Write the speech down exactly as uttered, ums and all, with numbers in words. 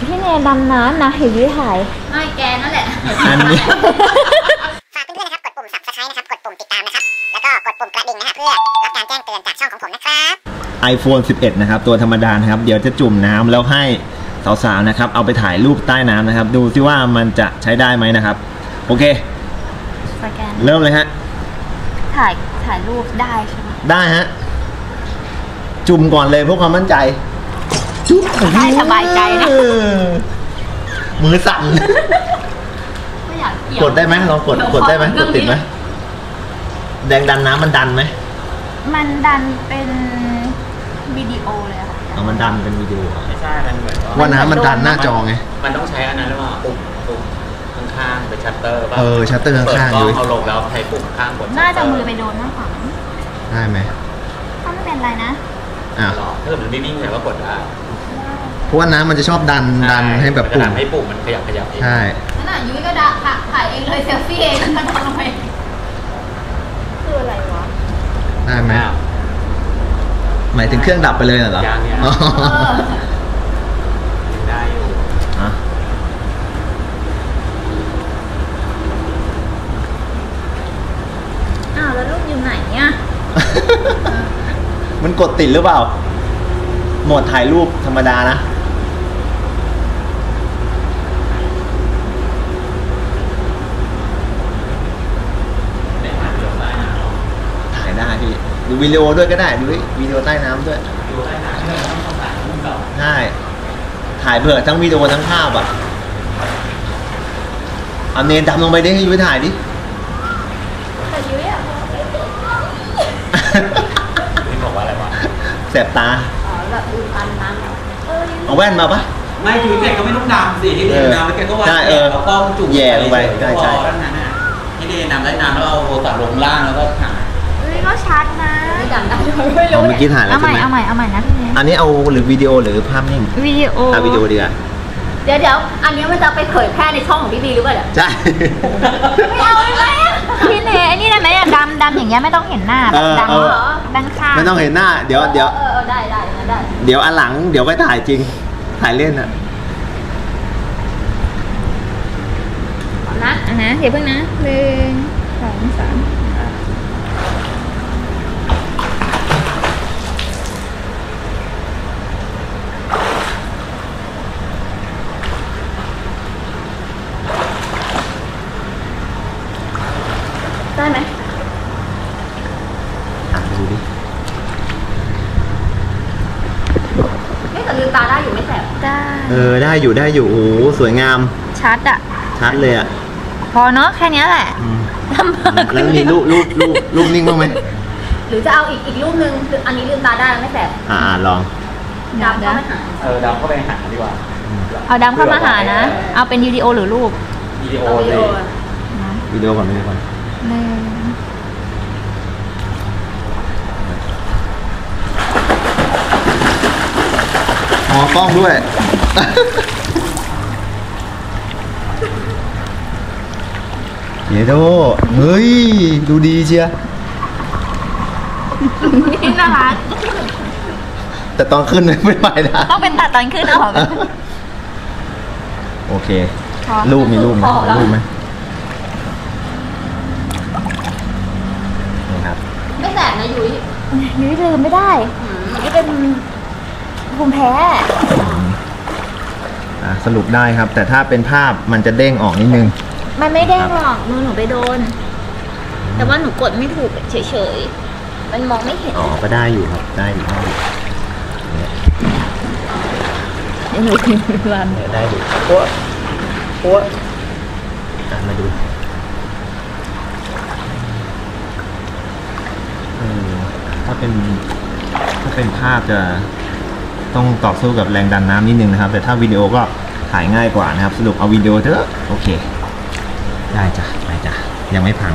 พี่แนนดำน้ำนะเห็นวิวถ่ายไม่แกนั่นแหละอันนี้ฝากเพื่อนๆนะครับกดปุ่ม Subscribe นะครับกดปุ่มติดตามนะครับแล้วก็กดปุ่มกระดิ่งนะครับเพื่อรับการแจ้งเตือนจากช่องของผมนะครับไอโฟนสิบเอ็ดนะครับตัวธรรมดานะครับเดี๋ยวจะจุ่มน้ำแล้วให้สาวๆนะครับเอาไปถ่ายรูปใต้น้ำนะครับดูซิว่ามันจะใช้ได้ไหมนะครับโอเคสแกนเริ่มเลยฮะถ่ายถ่ายรูปได้ใช่ไหมได้ฮะจุ่มก่อนเลยเพื่อความมั่นใจจุ๊บได้สบายใจนะมือสั่นไม่อยากเกี่ยวกดได้ไหมลองกดกดได้ไหมกดติดไหมแดงดันน้ำมันดันไหมมันดันเป็นวิดีโอเลยค่ะเอามันดันเป็นวิดีโอไม่ใช่มันเหมือนว่าน้ำมันดันหน้าจอไงมันต้องใช้อันนั้นหรือเปล่าปุ่มปุ่มข้างๆเป็นชัตเตอร์ป่ะเออชัตเตอร์ข้างๆเลยเอาลงแล้วใช้ปุ่มข้างบนน่าจะมือไปโดนมากกว่าได้ไหมก็ไม่เป็นไรนะอ่าถ้าเกิดมันนิ่งๆเนี่ยก็กดได้เพราะว่าน้ำมันจะชอบดันดันให้แบบปุ่มให้ปุ่มมันขยับขยับเองใช่นั่นแหละยุ้ยก็ด่าถ่ายเองเลยเซลฟี่เองมันทำอะไรคืออะไรวะได้ไหมหมายถึงเครื่องดับไปเลยเหรอยังเนี่ยได้อยู่อะอ้าวแล้วลูกอยู่ไหนเนี่ยมันกดติดหรือเปล่าโหมดถ่ายรูปธรรมดานะถ่ายได้พี่ดูวิดีโอด้วยก็ได้ดูวิดีโอใต้น้ำด้วยวิดีโอใต้น้ำต้องถ่ายรูปเก่าใช่ถ่ายเผื่อทั้งวิดีโอทั้งภาพอ่ะเอาเนนดำลงไปดิให้ยุ้ยถ่ายดิถ่ายยุ้ยอ่ะนี่บอกว่าอะไรวะแสบตาแบบดูตามน้ำเอาแว่นมาปะไม่คือแกก็ไม่ต้องดำสิที่เดินน้ำแล้วแกก็ว่าแกเอากล้องจุ่มแย่ลงไปได้ใช่ที่เดินน้ำได้น้ำแล้วเอาโทรศัพท์ลงล่างแล้วก็ถ่ายก็ชัดนะเอาเมื่อกี้ถ่ายแล้วใช่ไหมเอาใหม่เอาใหม่นะพี่เนยอันนี้เอาหรือวิดีโอหรือภาพนิ่งวิดีโอเอาวิดีโอดีกว่าเดี๋ยวเดี๋ยวอันนี้มันจะไปเผยแพร่ในช่องของพี่บีหรือเปล่าเนี่ยใช่ไม่เอาเลยไหมพี่เนยอันนี้ได้ไหมดำดำอย่างเงี้ยไม่ต้องเห็นหน้าดำดำเหรอด้านข้างไม่ต้องเห็นหน้าเดี๋ยวเดี๋ยวได้ได้ได้เดี๋ยวอันหลังเดี๋ยวไปถ่ายจริงถ่ายเล่นอะนะอ่ะนะเดี๋ยวเพิ่งนะหนึ่งสองสามได้ไหมอ่ะดูดิไม่แต่ลืมตาได้อยู่ไม่แสบได้เออได้อยู่ได้อยู่โอ้สวยงามชัดอ่ะชัดเลยอ่ะพอเนาะแค่นี้แหละแล้วมีรูปรูปรูปรูปนิ่งบ้างไหมหรือจะเอาอีกอีกรูปนึงคืออันนี้ลืมตาได้ไม่แสบอ่าลองดำเข้าไปหาเออดำเข้าไปหาดีกว่าเอาดำเข้ามาหานะเอาเป็นวิดีโอหรือรูปวิดีโอเลยวิดีโอก่อนวิดีโอก่อนหนึ่งหอกล้องด้วยเยโดเฮ้ยดูดีเชียนี่น่ารักแต่ตอนขึ้นไม่ไปนะต้องเป็นตัดตอนขึ้นนะโอเครูปมีรูปไหมรูปไหมไม่แสบนะยุ้ยยุ้ยลืมไม่ได้ยุ้ยเป็นภูมิแพ้สรุปได้ครับแต่ถ้าเป็นภาพมันจะเด้งออกนิดนึงมันไม่เด้งหรอกมือหนูไปโดนแต่ว่าหนูกดไม่ถูกเฉยๆมันมองไม่เห็นอ๋อก็ได้อยู่ครับได้อยู่ได้อยู่ได้อยู่โป๊ะโป๊ะมาดูถ้าเป็นถ้าเป็นภาพจะต้องต่อสู้กับแรงดันน้ำนิดนึงนะครับแต่ถ้าวิดีโอก็ถ่ายง่ายกว่านะครับสรุปเอาวิดีโอเถอะโอเคได้จ้ะไปจ้ะยังไม่พัง